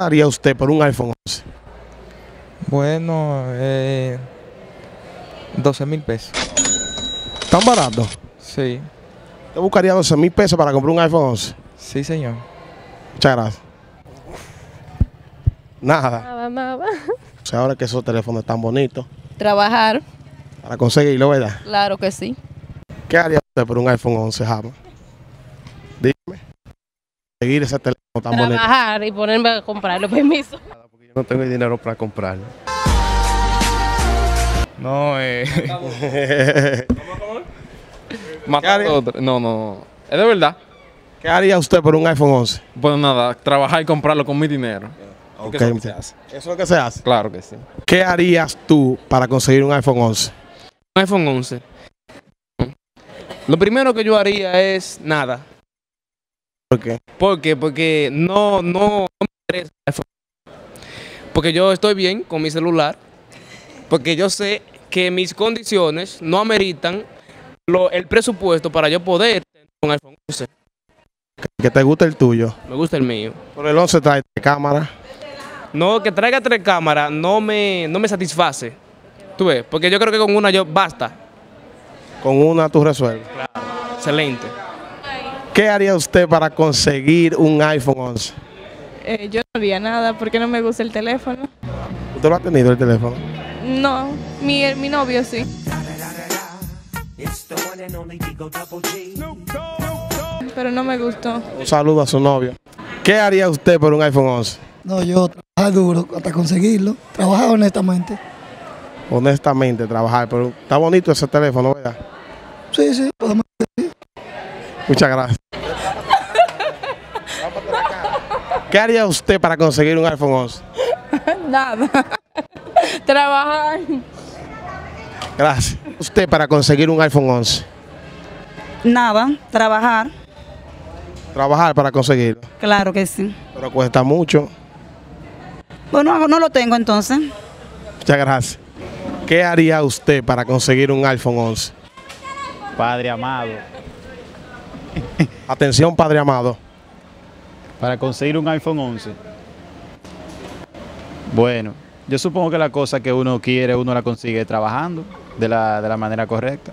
haría usted por un iPhone 11? Bueno, 12.000 pesos. ¿Tan barato? Sí. ¿Te buscaría 12.000 pesos para comprar un iPhone 11? Sí, señor. Muchas gracias. Nada. Nada, nada. O sea, ahora que esos teléfonos están bonitos. Trabajar. Para conseguirlo, ¿verdad? Claro que sí. ¿Qué haría usted por un iPhone 11, Java? Dime. Seguir ese teléfono tan bonito. Trabajar y ponerme a comprar los permisos. Porque yo no tengo el dinero para comprarlo. No, No. Es de verdad. ¿Qué haría usted por un iPhone 11? Pues nada, trabajar y comprarlo con mi dinero. Okay. Eso es lo que se hace. ¿Eso es lo que se hace? Claro que sí. ¿Qué harías tú para conseguir un iPhone 11? Un iPhone 11. Lo primero que yo haría es nada. ¿Por qué? Porque no me interesa el iPhone. Porque yo estoy bien con mi celular. Porque yo sé que mis condiciones no ameritan el presupuesto para yo poder tener un iPhone 11. ¿Que te gusta el tuyo? Me gusta el mío. ¿Por el 11 trae 3 cámaras? No, que traiga 3 cámaras no me satisface. ¿Tú ves? Porque yo creo que con una yo basta. Con una tú resuelves. Claro. Excelente. ¿Qué haría usted para conseguir un iPhone 11? Yo no haría nada porque no me gusta el teléfono. ¿Usted lo ha tenido el teléfono? No, mi novio sí. Pero no me gustó. Un saludo a su novio. ¿Qué haría usted por un iPhone 11? No, yo trabajar duro hasta conseguirlo. Trabajar honestamente. Honestamente trabajar. Pero está bonito ese teléfono, ¿verdad? Sí, sí, podemos decir. Muchas gracias. ¿Qué haría usted para conseguir un iPhone 11? Nada. Trabajar. Gracias. ¿Usted para conseguir un iPhone 11? Nada, trabajar. ¿Trabajar para conseguirlo? Claro que sí. Pero cuesta mucho. Bueno, no lo tengo entonces. Muchas gracias. ¿Qué haría usted para conseguir un iPhone 11? Padre amado. Atención, padre amado. Para conseguir un iPhone 11. Bueno, yo supongo que la cosa que uno quiere, uno la consigue trabajando de la manera correcta.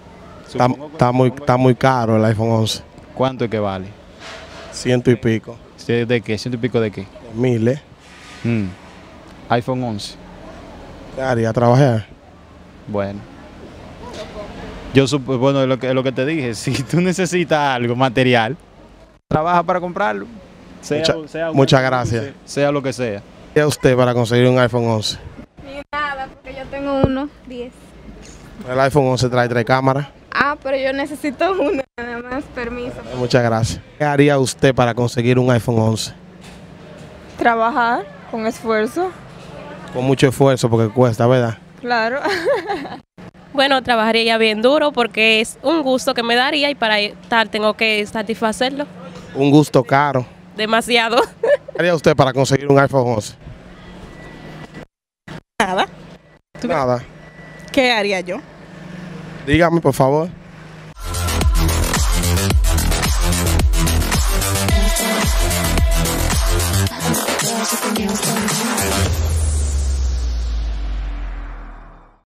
Está muy caro el iPhone 11. ¿Cuánto es que vale? 100 y pico. ¿De qué? ¿100 y pico de qué? 1000. iPhone 11. ¿Te haría trabajar? Bueno. Bueno, es lo que te dije. Si tú necesitas algo material, trabaja para comprarlo. Muchas gracias. Sea lo que sea. ¿Qué haría usted para conseguir un iPhone 11? Ni nada, porque yo tengo uno 10. El iPhone 11 trae 3 cámaras. Ah, pero yo necesito una, nada más, permiso. Muchas gracias. ¿Qué haría usted para conseguir un iPhone 11? Trabajar con esfuerzo. Con mucho esfuerzo porque cuesta, ¿verdad? Claro. Bueno, trabajaría bien duro porque es un gusto que me daría y para tal tengo que satisfacerlo. Un gusto caro. Demasiado. ¿Qué haría usted para conseguir un iPhone 11? Nada. Nada. ¿Qué haría yo? Dígame, por favor.